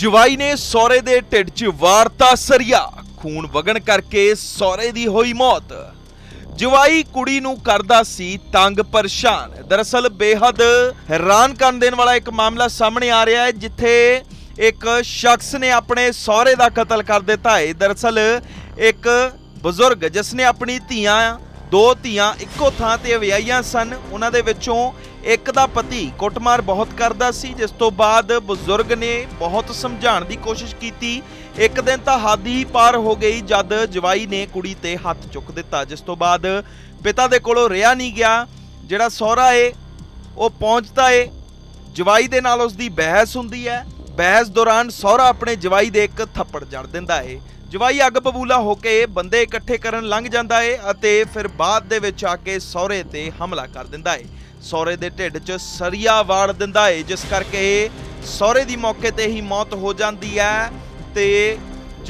ਜਵਾਈ ਨੇ ਸੌਰੇ ਦੇ ਢਿੱਡ 'ਚ ਵਾਰਤਾ ਸਰੀਆ, ਖੂਨ ਵਗਣ ਕਰਕੇ ਸੌਰੇ ਦੀ ਹੋਈ ਮੌਤ। ਜਵਾਈ ਕੁੜੀ ਨੂੰ ਕਰਦਾ ਸੀ ਤੰਗ ਪਰੇਸ਼ਾਨ। ਦਰਅਸਲ ਬੇहद ਹੈਰਾਨ ਕਰਨ ਦੇਣ ਵਾਲਾ ਇੱਕ ਮਾਮਲਾ ਸਾਹਮਣੇ ਆ ਰਿਹਾ ਹੈ, ਜਿੱਥੇ एक शख्स ने अपने सौरे का कत्ल कर देता है। दरअसल एक बुजुर्ग जिसने अपनी धियां दो धियां इक्को थां ते विआहियां सन, उन्हां दे विचों एक दा पति कुटमार बहुत करदा सी, जिस तो बाद बुजुर्ग ने बहुत समझाण दी कोशिश कीती। एक दिन तां हद ही पार हो गई जद जवाई ने कुड़ी ते हथ चुक दिता, जिस तो बाद पिता दे कोलों रिहा नहीं गया। जिहड़ा सौरा है वह पहुंचदा है, जवाई दे नाल उसदी बहस हुंदी है। बहस दौरान सौरा अपने जवाई दे एक थप्पड़ जड़ दिंदा है। जवाई अग बबूला होके बंदे इकट्ठे करन लंघ जांदा है अते फिर बाद दे विच आके सौरे ते हमला कर दिंदा है। सौरे दे ढिड च सरिया वाड़ दिंदा है, जिस करके सौरे दी मौके ते ही मौत हो जांदी है ते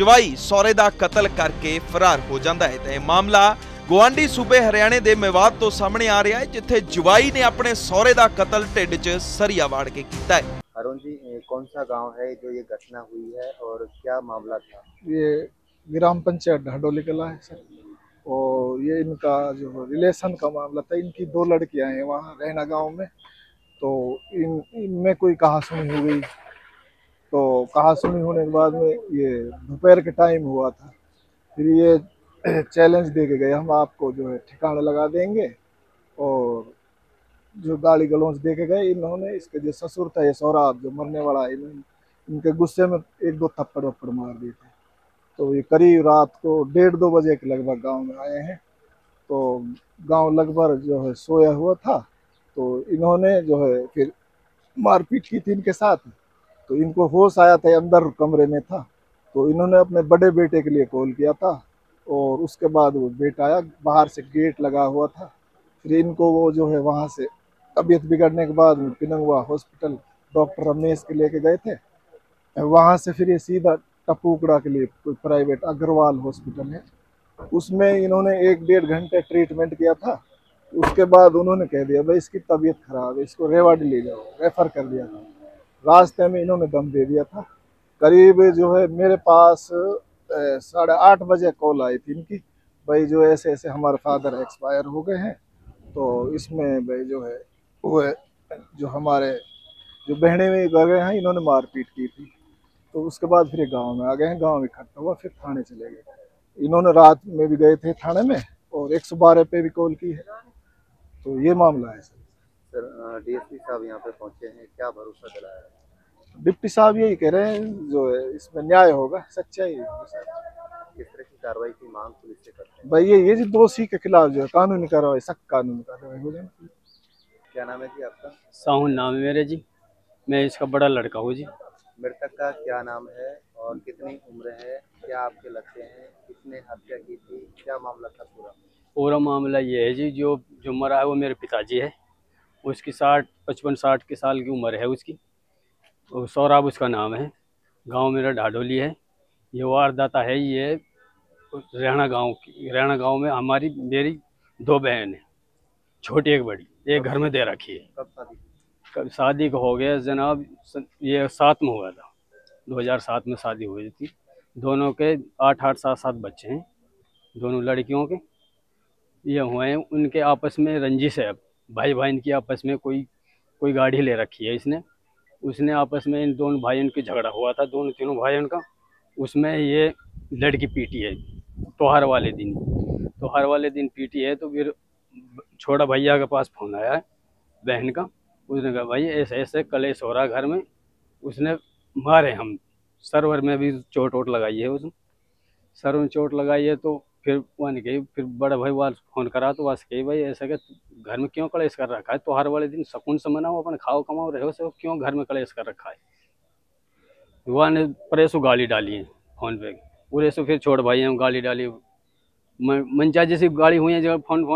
जवाई सौरे दा कत्ल करके फरार हो जांदा है। ते मामला गुआंढी सूबे हरियाणे दे मेवात तो सामने आ रहा है, जिथे जवाई ने अपने सौरे दा कत्ल ढिड च सरिया वाड़ के कीता है। अरुण जी, कौन सा गांव है जो ये घटना हुई है और क्या मामला था? ये ग्राम पंचायत ढाडोली कलां है सर, और ये इनका जो रिलेशन का मामला था। इनकी दो लड़कियां हैं वहाँ रहना गांव में, तो इनमें कोई कहासुनी हो गई। तो कहासुनी होने के बाद में ये दोपहर के टाइम हुआ था, फिर ये चैलेंज दे के गए, हम आपको जो है ठिकाना लगा देंगे, और जो गाली गलौज देखे गए। इन्होंने इसके जो ससुर था, ये सौरा जो मरने वाला है, इनके गुस्से में एक दो थप्पड़ वप्पड़ मार दिए थे। तो ये करीब रात को 1:30-2 बजे के लगभग गांव में आए हैं, तो गांव लगभग जो है सोया हुआ था। तो इन्होंने जो है फिर मारपीट की थी इनके साथ। तो इनको होश आया था, अंदर कमरे में था। तो इन्होंने अपने बड़े बेटे के लिए कॉल किया था, और उसके बाद वो बेटा आया, बाहर से गेट लगा हुआ था। फिर इनको वो जो है वहाँ से तबीयत बिगड़ने के बाद पिनंगवा हॉस्पिटल डॉक्टर रमेश के लेके गए थे। वहाँ से फिर ये सीधा कपूकड़ा के लिए कोई प्राइवेट अग्रवाल हॉस्पिटल है, उसमें इन्होंने 1-1.5 घंटे ट्रीटमेंट किया था। उसके बाद उन्होंने कह दिया, भाई इसकी तबीयत ख़राब है, इसको रेवाड़ी ले जाओ, रेफ़र कर दिया था। रास्ते में इन्होंने दम दे दिया था। करीब जो है मेरे पास 8:30 बजे कॉल आई थी इनकी, भाई जो ऐसे ऐसे हमारे फादर एक्सपायर हो गए हैं, तो इसमें भाई जो है वो जो हमारे जो बहने में गए हैं, इन्होंने मारपीट की थी। तो उसके बाद फिर गांव में आ गए हैं, गांव इकट्ठा हुआ, फिर थाने चले गए। इन्होंने रात में भी गए थे थाने में, और 112 पे भी कॉल की है। तो ये मामला है सर। DSP साहब यहाँ पे पहुँचे हैं, क्या भरोसा दिलाया है? डिप्टी साहब यही कह रहे हैं जो है इसमें न्याय होगा, सच्चाई किस तरह की कार्रवाई की मांग पुलिस से करते हैं। भाई ये जो दोषी के खिलाफ जो है कानूनी कार्रवाई, सख्त कानूनी कार्रवाई हो जाएगी। क्या नाम है जी आपका? साहून नाम है मेरे जी, मैं इसका बड़ा लड़का हूँ जी। मृतक का क्या नाम है और कितनी उम्र है? क्या आपके लगते हैं किसने हत्या की थी? क्या मामला था पूरा? पूरा मामला ये है जी, जो मरा है वो मेरे पिताजी है। उसकी 55-60 के साल की उम्र है उसकी, और सौरभ उसका नाम है, गाँव मेरा ढाडोली है। ये वारदाता है, ये रहना गाँव की, रहना गाँव में मेरी 2 बहन है, छोटी एक बड़ी, एक घर में दे रखी है। कब शादी का हो गया जनाब? ये 7 में हुआ था, 2007 में शादी हुई थी। दोनों के 8-8, 7-7 बच्चे हैं, दोनों लड़कियों के। ये हुए हैं, उनके आपस में रंजिश है। भाई बहन की आपस में कोई गाड़ी ले रखी है उसने आपस में इन दोनों भाइयों का झगड़ा हुआ था, दोनों तीनों भाइयों का। उसमें ये लड़की पीटी है त्योहार वाले दिन पीटी है। तो फिर छोटा भैया के पास फोन आया है बहन का, उसने कहा भाई ऐसे ऐसे कलेश हो रहा घर में, उसने मारे हम, सर्वर में भी चोट लगाई है, उसने सर में चोट लगाई है। तो फिर वह नहीं गई, फिर बड़ा भाई वाल फ़ोन करा तो वहाँ से कही, भाई ऐसा क्या घर में क्यों कलेश कर रखा है? त्योहार वाले दिन सुकून से मनाओ, अपन खाओ कमाओ रहो, सब क्यों घर में कलेश कर रखा है? वह ने परेसु गाली डाली है फोन पे, पूरे सो फिर छोड़ भाई हम गाली डाली, मनचा जैसी गाली हुई है। जब फोन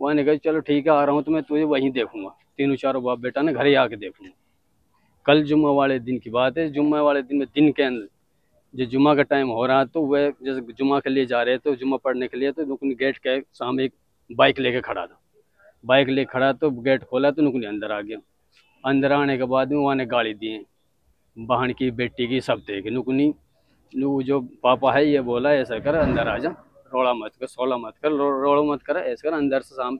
वहाँ ने कहा चलो ठीक है आ रहा हूँ, तो मैं तुझे वहीं देखूंगा। तीनों चारों बाप बेटा ने घर ही आके देखूंगा। कल जुम्मे वाले दिन की बात है, जुम्मे वाले दिन में दिन के अंदर जो जुम्मा का टाइम हो रहा, तो वह जैसे जुम्मा के लिए जा रहे थे, जुम्मा पढ़ने के लिए, तो नुकनी गेट के सामने एक बाइक लेके खड़ा था। बाइक लेके खड़ा तो गेट खोला तो नुकनी अंदर आ गया। अंदर आने के बाद में वहाँ ने गाली दी, बहन की बेटी की सब देख नुकनी नु जो पापा है ये बोला ऐसा कर अंदर आ जा, रोड़ा मत कर, सोला मत कर, रोड़ो मत कर, ऐसा कर अंदर से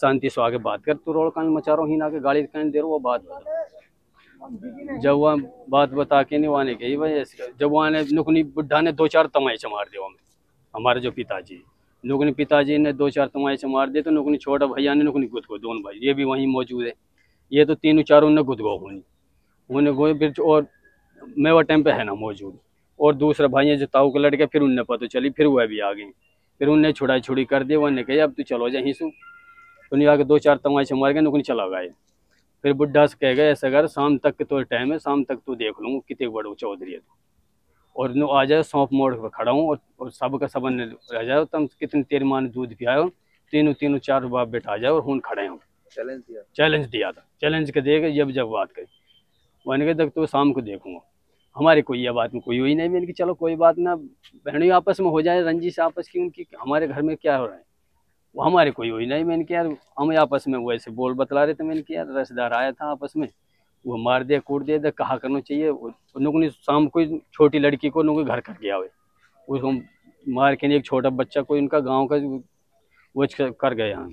शांति से आके बात कर, तू रोड़ कान मचा रो ही ना के गाड़ी कान दे रो वो बात बता। जब वह बात बता के नहीं वाने गई भाई ऐसे जब वहाँ ने नुकनी बुढ़ा ने दो चार तमाइच मार दिया हमें, हमारे जो पिताजी नुकनी पिताजी ने दो चार तमाइच मार दिए तो नुकनी छोटा भैया ने नुकनी गुद को दोनों भाई ये भी वहीं मौजूद है, ये तो तीनों चारों ने गुद गो होनी उन्हें गोई फिर और मैं वो टाइम पे है ना मौजूद और दूसरा भाई है जो ताऊ के लड़के फिर उनने पता चली फिर वह भी आ गई फिर उनने छुड़ाई छुड़ी कर दी, उन्होंने कही अब तू चलो जा हिंसू उन्हें आके दो चार तमाचे मार गए नुकनी चला गए। फिर बुढ़ा से कह गए ऐसा कर शाम तक के तो टाइम है शाम तक तू देख लूँ कितने बड़ो चौधरी है तू और आ जाए सौंप मोड़ पर खड़ा हूँ और सब का सबन रह जाओ तुम कितनी तेरी माँ ने दूध पिया हो तीनों चार बाप बेटा आ जाए और हूँ खड़े हों चैलेंज दिया था चैलेंज के दे गए जब बात करी मैंने कहा तक तो शाम को देखूंगा। हमारी कोई यह बात में कोई हुई नहीं, मैंने कहा चलो कोई बात ना बहनों आपस में हो जाए रंजिश आपस की उनकी हमारे घर में क्या हो रहा है वो हमारे कोई हुई नहीं। मैंने कहा यार हम आपस में वैसे बोल बतला रहे थे, मैंने कहा यार रिश्तेदार आया था आपस में वो मार दिया कूट दिया कहा करना चाहिए उन्होंने शाम को छोटी लड़की को उन्होंने घर कर गया हुए उसको मार के नहीं एक छोटा बच्चा कोई उनका गाँव का वो कर गए यहाँ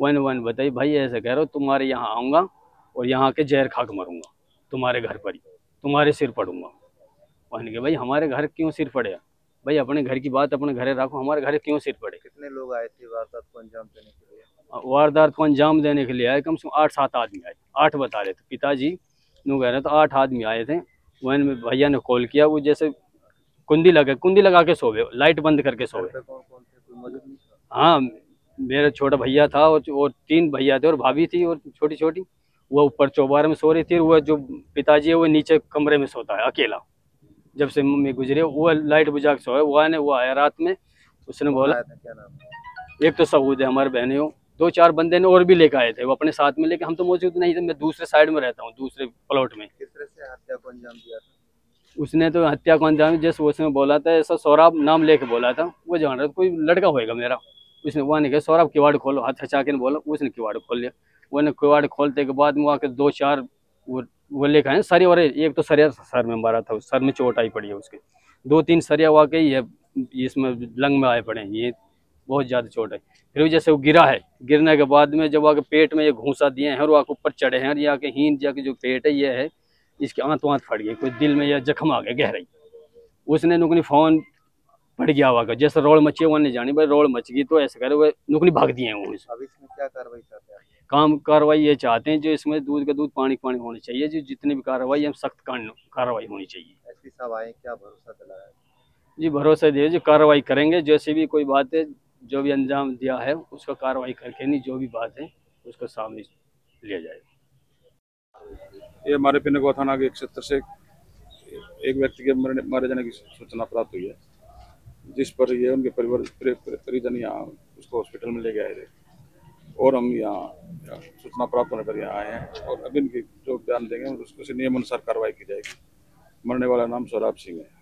वन बताइए भाई ऐसा कह रहे हो तुम्हारे यहाँ आऊँगा और यहाँ के जहर खा के मरूँगा तुम्हारे घर पर ही तुम्हारे सिर पड़ूंगा। कहने के भाई हमारे घर क्यों सिर पड़े भाई अपने घर की बात अपने घरे रखो हमारे घर क्यों सिर पड़े। कितने लोग आए थे वारदात को अंजाम देने के लिए? वारदात को अंजाम देने के लिए आए कम से कम 8-7 आदमी आए, 8 बता रहे थे पिताजी यूँ कह रहे तो 8 आदमी आए थे। वन में भैया ने कॉल किया वो जैसे कुंडी लगा के सो गए लाइट बंद करके सो गए। हाँ मेरा छोटा भैया था और 3 भैया थे और भाभी थी और छोटी छोटी वह ऊपर चौबारे में सो रही थी, वह जो पिताजी है वह नीचे कमरे में सोता है अकेला। जब से मम्मी गुजरे वह लाइट बुझा के सोए वो आया रात में उसने बोला एक तो सबूत है हमारे बहनों 2-4 बंदे ने और भी लेकर आए थे वो अपने साथ में लेके हम तो मौजूद नहीं थे मैं दूसरे साइड में रहता हूँ दूसरे प्लॉट में। किस तरह से हत्या को अंजाम दिया था उसने? तो हत्या को अंजाम जैसे उसने बोला था ऐसा सौरभ नाम लेके बोला था वो जान रहा था कोई लड़का होएगा मेरा उसने वहाँ नहीं कहा सौरभ किवाड़ खोलो हाथ हचा के बोला उसने किवाड़ खोल लिया। उन्हें किवाड़ खोलते के बाद वहाँ के 2-4 वो लेकर आए सरिया और एक तो सरिया सर में मारा था सर में चोट आई पड़ी है उसके 2-3 सरिया हुआ के ये इसमें लंग में आए पड़े हैं ये बहुत ज़्यादा चोट है। फिर जैसे वो गिरा है गिरने के बाद में जब आके पेट में ये घूसा दिए हैं और वहाँ के ऊपर चढ़े हैं और ये आके हींद जाके जो पेट है ये है इसके आंत फट गई कोई दिल में यह जख्म आ गया गहराई। उसने नुकनी फोन फट गया हुआ जैसे रोड मची है वहाँ नहीं जानी भाई रोड मच गई तो ऐसे करे हुए नुकनी भाग दिए हैं वो। अब इसमें क्या कार्रवाई करते हैं? काम कार्रवाई ये चाहते हैं जो इसमें दूध का दूध पानी होना चाहिए जो जितनी भी कार्रवाई हम सख्त कार्रवाई होनी चाहिए। ऐसी सवाएं क्या भरोसा दिलाया जी? भरोसा दिए जो कार्रवाई करेंगे जैसे भी कोई बात है जो भी अंजाम दिया है उसका कार्रवाई करके नहीं जो भी बात है उसको सामने लिया जाएगा। ये हमारे पिनंगवा थाना के 170 से एक व्यक्ति के मारे जाने की सूचना प्राप्त हुई है जिस पर ये उनके परिवार परिजन यहाँ उसको हॉस्पिटल में ले गए थे और हम यहाँ सूचना प्राप्त होने पर यहाँ आए हैं और अब इनकी जो बयान देंगे उसको नियमानुसार कार्रवाई की जाएगी। मरने वाला नाम सौरभ सिंह है।